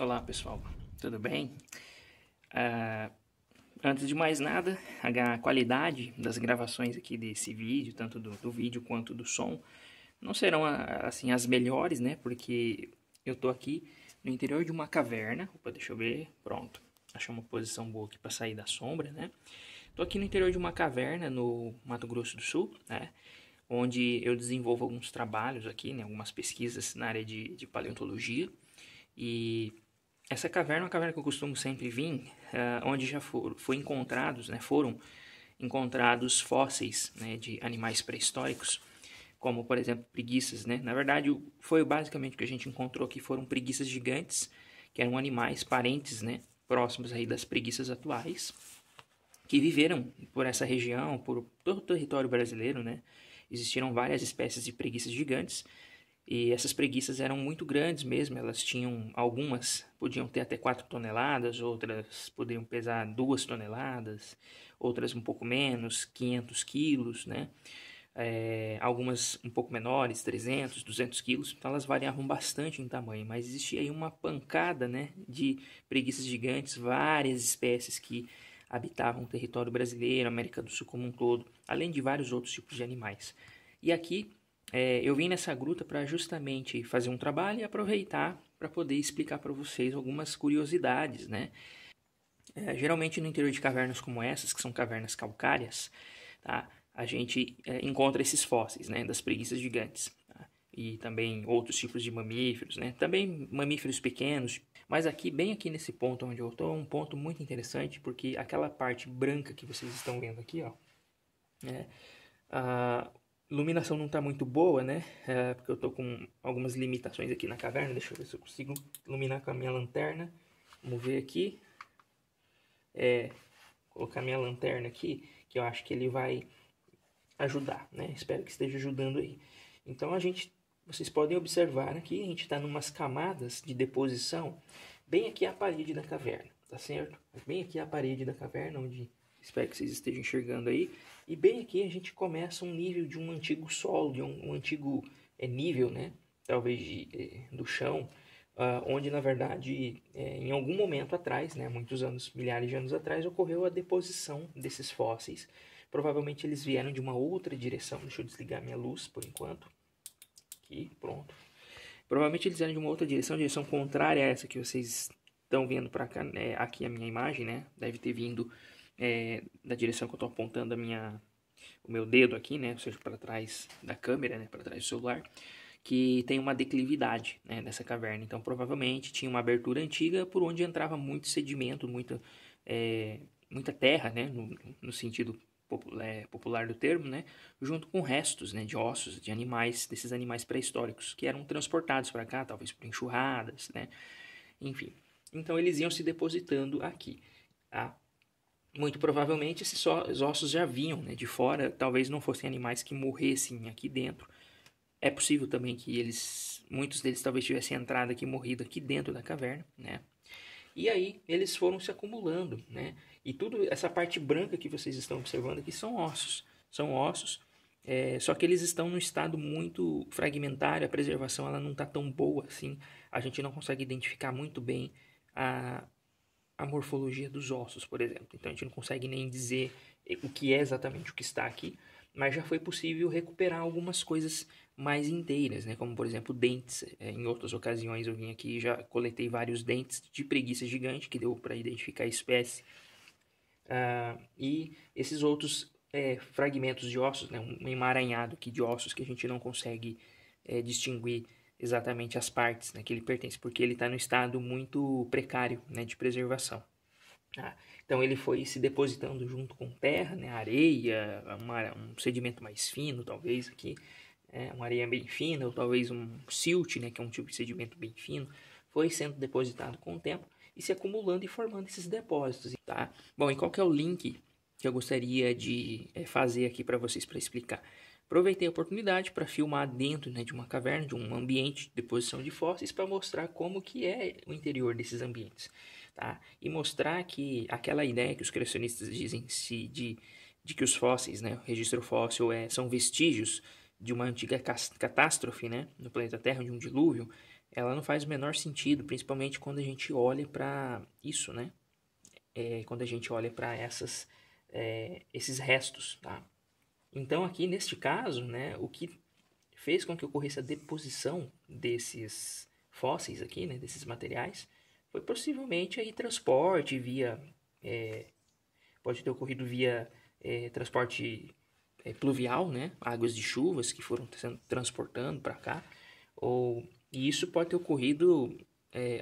Olá pessoal, tudo bem? Antes de mais nada, a qualidade das gravações aqui desse vídeo, tanto do vídeo quanto do som, não serão assim as melhores, né? Porque eu tô aqui no interior de uma caverna. Opa, deixa eu ver, pronto. Achei uma posição boa aqui para sair da sombra, né? Tô aqui no interior de uma caverna no Mato Grosso do Sul, né? Onde eu desenvolvo alguns trabalhos aqui, né? Algumas pesquisas na área de paleontologia. E essa caverna é uma caverna que eu costumo sempre vir, onde já foram encontrados fósseis, né, de animais pré-históricos, como, por exemplo, preguiças, né? Na verdade, foi basicamente o que a gente encontrou aqui, foram preguiças gigantes, que eram animais parentes, né, próximos aí das preguiças atuais, que viveram por essa região, por todo o território brasileiro, né? Existiram várias espécies de preguiças gigantes, e essas preguiças eram muito grandes mesmo, elas tinham, algumas podiam ter até 4 toneladas, outras podiam pesar 2 toneladas, outras um pouco menos, 500 quilos, né? Algumas um pouco menores, 300, 200 quilos, então elas variavam bastante em tamanho, mas existia aí uma pancada, né, de preguiças gigantes, várias espécies que habitavam o território brasileiro, América do Sul como um todo, além de vários outros tipos de animais. E aqui eu vim nessa gruta para justamente fazer um trabalho e aproveitar para poder explicar para vocês algumas curiosidades, né? Geralmente no interior de cavernas como essas, que são cavernas calcárias, tá? A gente encontra esses fósseis, né, das preguiças gigantes, tá? E também outros tipos de mamíferos, né? Também mamíferos pequenos, mas aqui, bem aqui nesse ponto onde eu estou, é um ponto muito interessante, porque aquela parte branca que vocês estão vendo aqui, ó, né? Iluminação não está muito boa, né? Porque eu estou com algumas limitações aqui na caverna. Deixa eu ver se eu consigo iluminar com a minha lanterna. Vamos ver aqui. Colocar minha lanterna aqui, que eu acho que ele vai ajudar, né? Espero que esteja ajudando aí. Então vocês podem observar aqui, a gente está em umas camadas de deposição. Bem aqui é a parede da caverna, tá certo? Bem aqui é a parede da caverna, onde... Espero que vocês estejam enxergando aí. E bem aqui a gente começa um nível de um antigo solo, de um antigo nível, né? Talvez do chão, onde na verdade em algum momento atrás, né, muitos anos, milhares de anos atrás, ocorreu a deposição desses fósseis. Provavelmente eles vieram de uma outra direção. Deixa eu desligar minha luz por enquanto. Aqui, pronto. Provavelmente eles vieram de uma outra direção, direção contrária a essa que vocês estão vendo para cá, né? Aqui a minha imagem, né? Deve ter vindo... da direção que eu estou apontando o meu dedo aqui, né, ou seja, para trás da câmera, né, para trás do celular, que tem uma declividade, né, dessa caverna. Então, provavelmente tinha uma abertura antiga por onde entrava muito sedimento, muita terra, né, no sentido popular do termo, né, junto com restos, né, de ossos de animais, desses animais pré-históricos que eram transportados para cá, talvez por enxurradas, né, enfim. Então, eles iam se depositando aqui, tá? Muito provavelmente esses ossos já vinham, né, de fora, talvez não fossem animais que morressem aqui dentro. É possível também que muitos deles talvez tivessem entrado aqui e morrido aqui dentro da caverna, né? E aí eles foram se acumulando, né? E tudo essa parte branca que vocês estão observando aqui são ossos, só que eles estão num estado muito fragmentário, a preservação ela não está tão boa assim, a gente não consegue identificar muito bem a morfologia dos ossos, por exemplo. Então, a gente não consegue nem dizer o que é exatamente o que está aqui, mas já foi possível recuperar algumas coisas mais inteiras, né? Como, por exemplo, dentes. Em outras ocasiões, eu vim aqui e já coletei vários dentes de preguiça gigante, que deu para identificar a espécie. E esses outros fragmentos de ossos, né? Um emaranhado aqui de ossos que a gente não consegue distinguir exatamente as partes, né, que ele pertence, porque ele está num estado muito precário, né, de preservação. Então ele foi se depositando junto com terra, né, areia, um sedimento mais fino, talvez aqui, uma areia bem fina, ou talvez um silt, né, que é um tipo de sedimento bem fino, foi sendo depositado com o tempo e se acumulando e formando esses depósitos. Tá? Bom, e qual que é o link que eu gostaria de fazer aqui para vocês para explicar? Aproveitei a oportunidade para filmar dentro, né, de uma caverna, de um ambiente de deposição de fósseis, para mostrar como que é o interior desses ambientes, tá? E mostrar que aquela ideia que os criacionistas dizem de que os fósseis, né, o registro fóssil são vestígios de uma antiga catástrofe, né, no planeta Terra, de um dilúvio, ela não faz o menor sentido, principalmente quando a gente olha para isso, né? Quando a gente olha para esses restos, tá? Então, aqui neste caso, né, o que fez com que ocorresse a deposição desses fósseis aqui, né, desses materiais, foi possivelmente aí transporte via, pode ter ocorrido via transporte pluvial, né, águas de chuvas que foram sendo transportando para cá, e isso pode ter ocorrido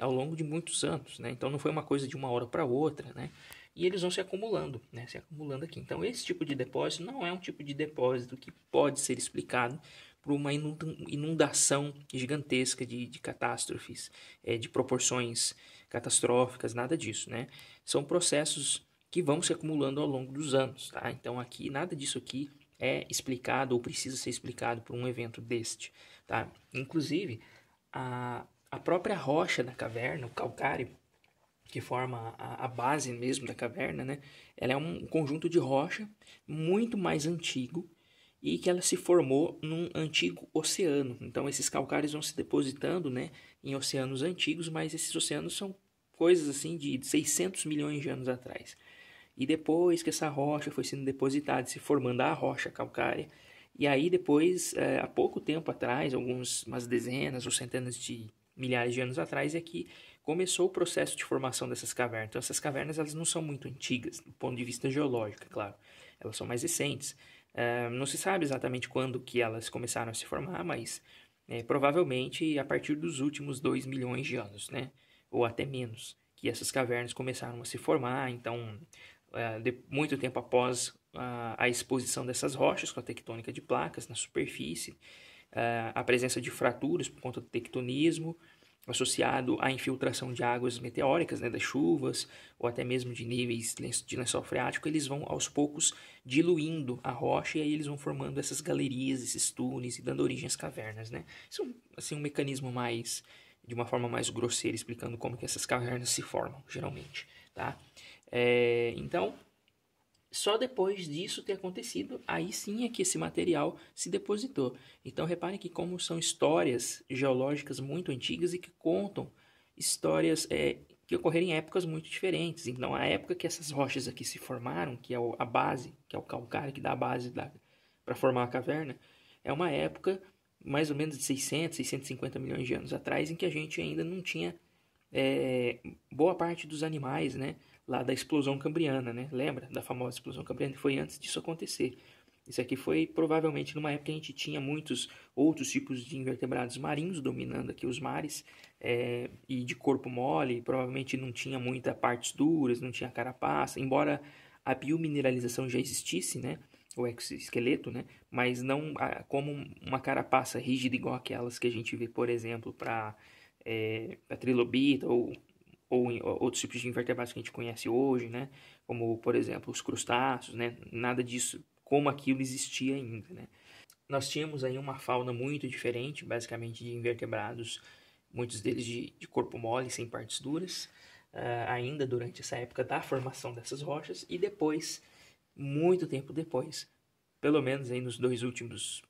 ao longo de muitos anos, né, então não foi uma coisa de uma hora para outra, né, e eles vão se acumulando, né, se acumulando aqui. Então, esse tipo de depósito não é um tipo de depósito que pode ser explicado por uma inundação gigantesca de catástrofes, de proporções catastróficas, nada disso, né? São processos que vão se acumulando ao longo dos anos, tá? Então, aqui, nada disso aqui é explicado ou precisa ser explicado por um evento deste, tá? Inclusive, a própria rocha da caverna, o calcário, que forma a base mesmo da caverna, né? Ela é um conjunto de rocha muito mais antigo e que ela se formou num antigo oceano. Então, esses calcários vão se depositando, né, em oceanos antigos, mas esses oceanos são coisas assim de 600 milhões de anos atrás. E depois que essa rocha foi sendo depositada, se formando a rocha calcária, e aí depois, há pouco tempo atrás, umas dezenas ou centenas de milhares de anos atrás, é que começou o processo de formação dessas cavernas. Então, essas cavernas, elas não são muito antigas, do ponto de vista geológico, é claro. Elas são mais recentes. Não se sabe exatamente quando que elas começaram a se formar, mas provavelmente a partir dos últimos 2 milhões de anos, né? Ou até menos, que essas cavernas começaram a se formar. Então, muito tempo após a exposição dessas rochas com a tectônica de placas na superfície, a presença de fraturas por conta do tectonismo, associado à infiltração de águas meteóricas, né, das chuvas, ou até mesmo de níveis de lençol freático, eles vão aos poucos diluindo a rocha e aí eles vão formando essas galerias, esses túneis e dando origem às cavernas, né? Isso é assim, um mecanismo mais, de uma forma mais grosseira, explicando como que essas cavernas se formam, geralmente, tá? Então, só depois disso ter acontecido, aí sim é que esse material se depositou. Então, reparem que como são histórias geológicas muito antigas e que contam histórias que ocorreram em épocas muito diferentes. Então, a época que essas rochas aqui se formaram, que é a base, que é o calcário que dá a base para formar a caverna, é uma época mais ou menos de 600, 650 milhões de anos atrás, em que a gente ainda não tinha boa parte dos animais, né? Lá da explosão cambriana, né? Lembra da famosa explosão cambriana? Foi antes disso acontecer. Isso aqui foi provavelmente numa época que a gente tinha muitos outros tipos de invertebrados marinhos dominando aqui os mares, e de corpo mole, provavelmente não tinha muita partes duras, não tinha carapaça, embora a biomineralização já existisse, né? O exoesqueleto, né? Mas não como uma carapaça rígida igual aquelas que a gente vê, por exemplo, para a trilobita ou outros tipos de invertebrados que a gente conhece hoje, né? Como, por exemplo, os crustáceos, né? Nada disso, como aquilo existia ainda, né? Nós tínhamos aí uma fauna muito diferente, basicamente de invertebrados, muitos deles de corpo mole, sem partes duras, ainda durante essa época da formação dessas rochas, e depois, muito tempo depois, pelo menos aí nos dois últimos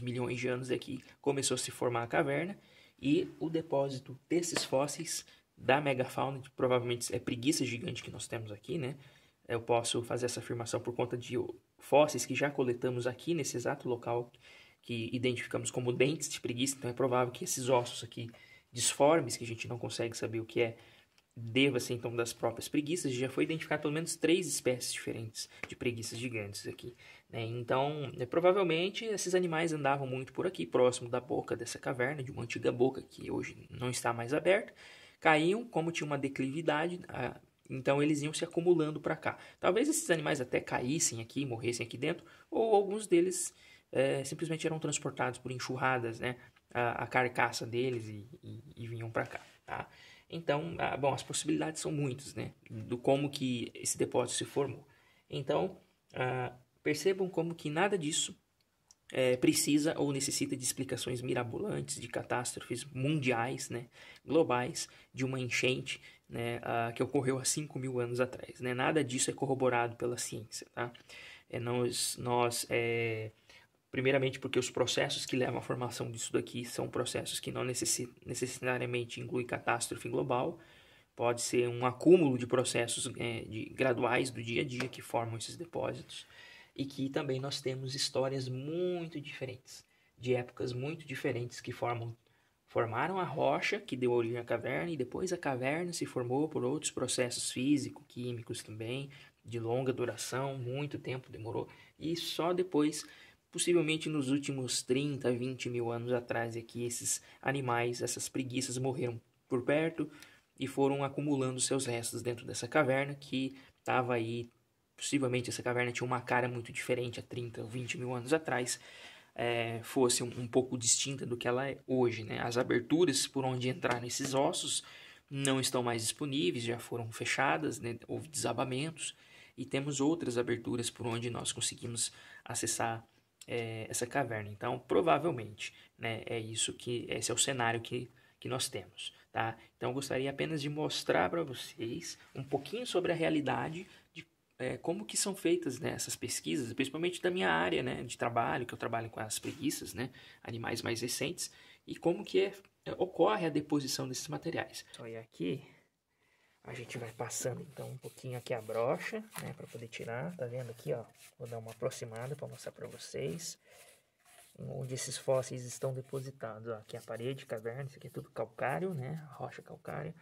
milhões de anos aqui, começou a se formar a caverna, e o depósito desses fósseis da megafauna, que provavelmente é preguiça gigante que nós temos aqui, né? Eu posso fazer essa afirmação por conta de fósseis que já coletamos aqui nesse exato local, que identificamos como dentes de preguiça. Então, é provável que esses ossos aqui disformes, que a gente não consegue saber o que é, deva ser então das próprias preguiças. Já foi identificado pelo menos 3 espécies diferentes de preguiças gigantes aqui, né? Então, provavelmente esses animais andavam muito por aqui, próximo da boca dessa caverna, de uma antiga boca que hoje não está mais aberta. Caíam, como tinha uma declividade, então eles iam se acumulando para cá. Talvez esses animais até caíssem aqui, morressem aqui dentro, ou alguns deles simplesmente eram transportados por enxurradas, né? A carcaça deles e vinham para cá, tá? Então, bom, as possibilidades são muitas, né, do como que esse depósito se formou. Então, percebam como que nada disso precisa ou necessita de explicações mirabolantes, de catástrofes mundiais, né, globais, de uma enchente, né, que ocorreu há 5 mil anos atrás, né? Nada disso é corroborado pela ciência, tá? Nós Primeiramente porque os processos que levam à formação disso daqui são processos que não necessariamente incluem catástrofe global. Pode ser um acúmulo de processos graduais do dia a dia que formam esses depósitos. E que também nós temos histórias muito diferentes, de épocas muito diferentes que formaram a rocha que deu origem à caverna, e depois a caverna se formou por outros processos físico-químicos também, de longa duração, muito tempo demorou, e só depois, possivelmente nos últimos 30, 20 mil anos atrás, é que esses animais, essas preguiças morreram por perto e foram acumulando seus restos dentro dessa caverna que estava aí. Possivelmente essa caverna tinha uma cara muito diferente há 30 ou 20 mil anos atrás, fosse um pouco distinta do que ela é hoje, né? As aberturas por onde entraram esses ossos não estão mais disponíveis, já foram fechadas, né? Houve desabamentos, e temos outras aberturas por onde nós conseguimos acessar essa caverna. Então, provavelmente, né, esse é o cenário que nós temos. Tá? Então, eu gostaria apenas de mostrar para vocês um pouquinho sobre a realidade de como que são feitas, né, essas pesquisas, principalmente da minha área, né, de trabalho, que eu trabalho com as preguiças, né, animais mais recentes, e como que ocorre a deposição desses materiais. E aqui a gente vai passando então um pouquinho aqui a brocha, né, para poder tirar, tá vendo aqui, ó, vou dar uma aproximada para mostrar para vocês onde esses fósseis estão depositados, ó, aqui a parede, caverna, isso aqui é tudo calcário, né, rocha calcária,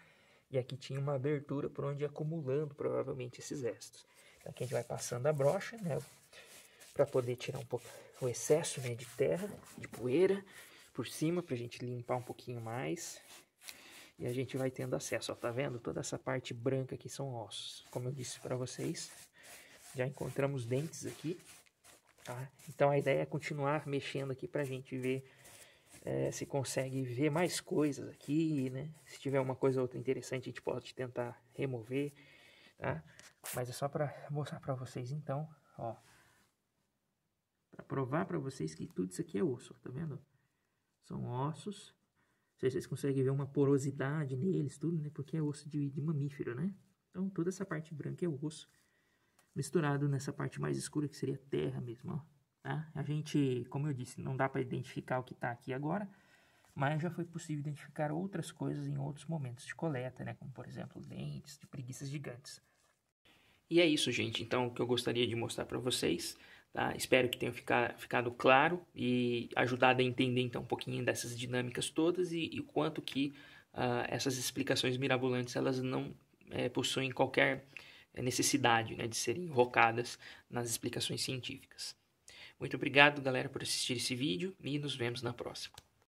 e aqui tinha uma abertura por onde ia acumulando provavelmente esses restos. Aqui a gente vai passando a brocha, né, para poder tirar um pouco o excesso, né, de terra, de poeira, por cima, para a gente limpar um pouquinho mais. E a gente vai tendo acesso, ó, tá vendo? Toda essa parte branca aqui são ossos. Como eu disse para vocês, já encontramos dentes aqui, tá? Então a ideia é continuar mexendo aqui para a gente ver se consegue ver mais coisas aqui, né? Se tiver uma coisa ou outra interessante, a gente pode tentar remover, tá? Mas é só para mostrar para vocês, então, ó, para provar para vocês que tudo isso aqui é osso, tá vendo? São ossos, não sei se vocês conseguem ver uma porosidade neles, tudo, né? Porque é osso de mamífero, né? Então, toda essa parte branca é osso, misturado nessa parte mais escura que seria terra mesmo, ó, tá? A gente, como eu disse, não dá para identificar o que está aqui agora, mas já foi possível identificar outras coisas em outros momentos de coleta, né? Como, por exemplo, dentes de preguiças gigantes. E é isso, gente. Então, o que eu gostaria de mostrar para vocês, tá? Espero que tenha ficado claro e ajudado a entender, então, um pouquinho dessas dinâmicas todas e o quanto que essas explicações mirabolantes, elas não possuem qualquer necessidade, né, de serem enrocadas nas explicações científicas. Muito obrigado, galera, por assistir esse vídeo e nos vemos na próxima.